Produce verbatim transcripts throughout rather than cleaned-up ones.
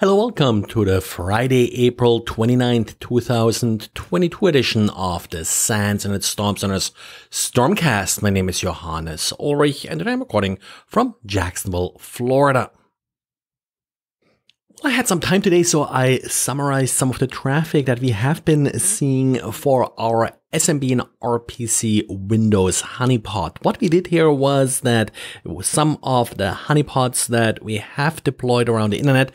Hello, welcome to the Friday, April twenty-ninth, two thousand twenty-two edition of the Sands and its Storm Center's StormCast. My name is Johannes Ulrich, and today I'm recording from Jacksonville, Florida. Well, I had some time today, so I summarized some of the traffic that we have been seeing for our S M B and R P C Windows honeypot. What we did here was that some of the honeypots that we have deployed around the internet,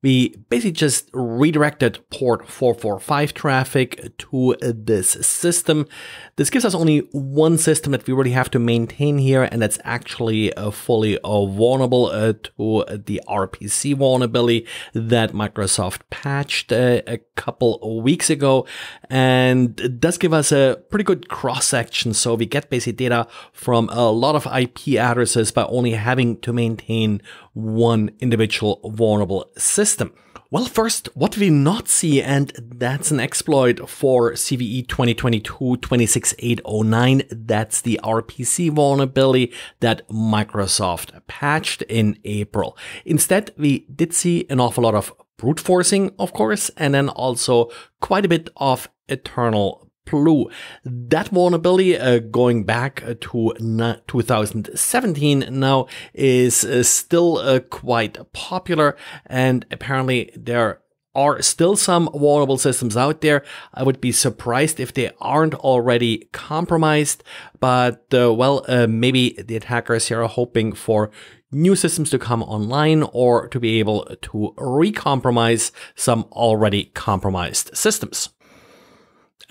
we basically just redirected port four forty-five traffic to this system. This gives us only one system that we really have to maintain here, and that's actually uh, fully uh, vulnerable uh, to the R P C vulnerability that Microsoft patched uh, a couple of weeks ago. And it does give us a pretty good cross-section. So we get basic data from a lot of I P addresses by only having to maintain one individual vulnerable system. Well, first, what did we not see? And that's an exploit for C V E twenty twenty-two dash two six eight zero nine. That's the R P C vulnerability that Microsoft patched in April. Instead, we did see an awful lot of brute forcing, of course, and then also quite a bit of EternalBlue. That vulnerability uh, going back to two thousand seventeen now is uh, still uh, quite popular, and apparently there are still some vulnerable systems out there. I would be surprised if they aren't already compromised, but uh, well, uh, maybe the attackers here are hoping for new systems to come online or to be able to recompromise some already compromised systems.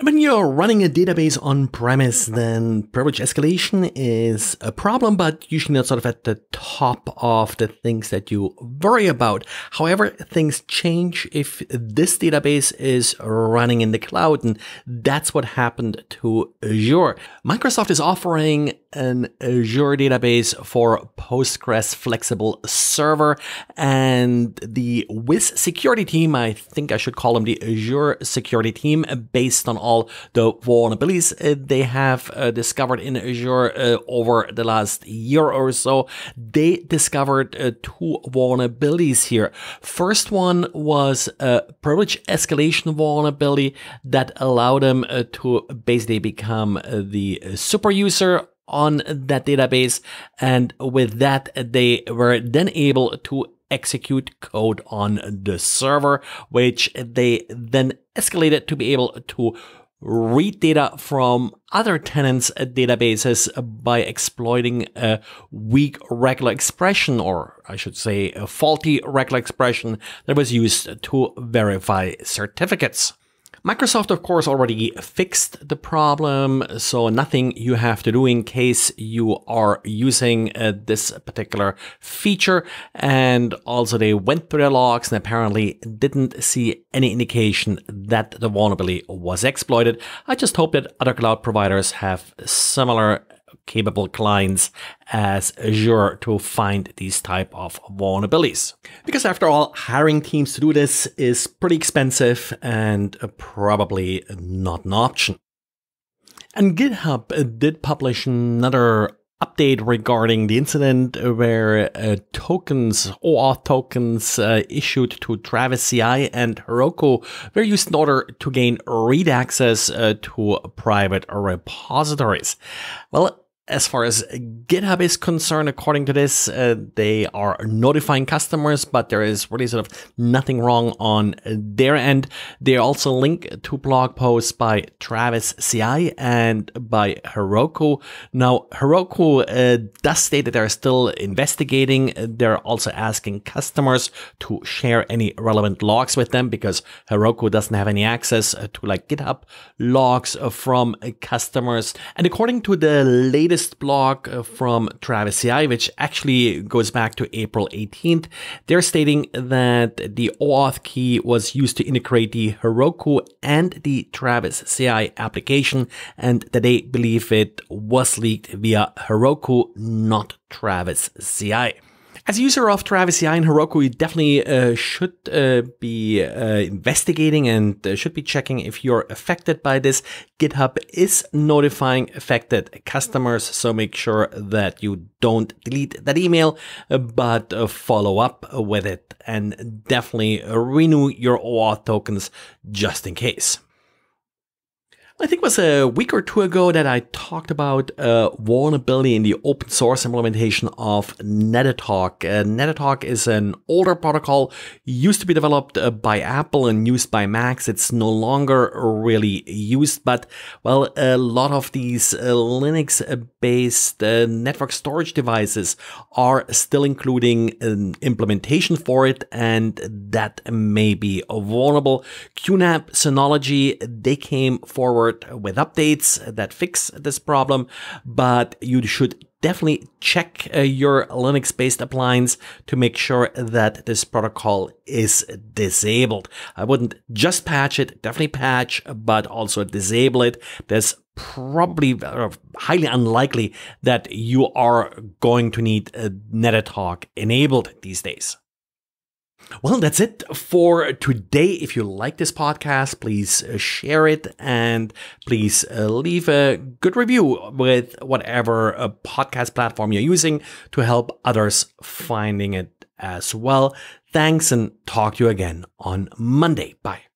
When you're running a database on-premise, then privilege escalation is a problem, but usually not sort of at the top of the things that you worry about. However, things change if this database is running in the cloud, and that's what happened to Azure. Microsoft is offering an Azure database for Postgres flexible server, and the Wiz security team, I think I should call them the Azure security team, based on all the vulnerabilities they have uh, discovered in Azure uh, over the last year or so, they discovered uh, two vulnerabilities here. First one was a privilege escalation vulnerability that allowed them uh, to basically become uh, the super user on that database, and with that they were then able to execute code on the server, which they then escalated to be able to read data from other tenants' databases by exploiting a weak regular expression, or I should say a faulty regular expression that was used to verify certificates. Microsoft, of course, already fixed the problem, so nothing you have to do in case you are using uh, this particular feature. And also they went through their logs and apparently didn't see any indication that the vulnerability was exploited. I just hope that other cloud providers have similar capable clients as Azure to find these type of vulnerabilities. Because after all, hiring teams to do this is pretty expensive and probably not an option. And GitHub did publish another update regarding the incident where uh, tokens, OAuth tokens uh, issued to Travis C I and Heroku were used in order to gain read access uh, to private repositories. Well, as far as GitHub is concerned, according to this, uh, they are notifying customers, but there is really sort of nothing wrong on their end. They also link to blog posts by Travis C I and by Heroku. Now, Heroku uh, does state that they're still investigating. They're also asking customers to share any relevant logs with them, because Heroku doesn't have any access to like GitHub logs from customers. And according to the latest blog from Travis C I, which actually goes back to April eighteenth, they're stating that the OAuth key was used to integrate the Heroku and the Travis C I application, and that they believe it was leaked via Heroku, not Travis C I. As a user of Travis C I and Heroku, you definitely uh, should uh, be uh, investigating and uh, should be checking if you're affected by this. GitHub is notifying affected customers, so make sure that you don't delete that email, but uh, follow up with it, and definitely renew your OAuth tokens just in case. I think it was a week or two ago that I talked about a uh, vulnerability in the open source implementation of Netatalk. Uh, Netatalk is an older protocol, used to be developed uh, by Apple and used by Macs. It's no longer really used, but well, a lot of these uh, Linux-based uh, network storage devices are still including an implementation for it, and that may be vulnerable. Q NAP, Synology, they came forward with updates that fix this problem, but you should definitely check uh, your Linux-based appliance to make sure that this protocol is disabled. I wouldn't just patch it, definitely patch, but also disable it. There's probably uh, highly unlikely that you are going to need uh, Netatalk enabled these days. Well, that's it for today. If you like this podcast, please share it, and please leave a good review with whatever podcast platform you're using to help others finding it as well. Thanks, and talk to you again on Monday. Bye.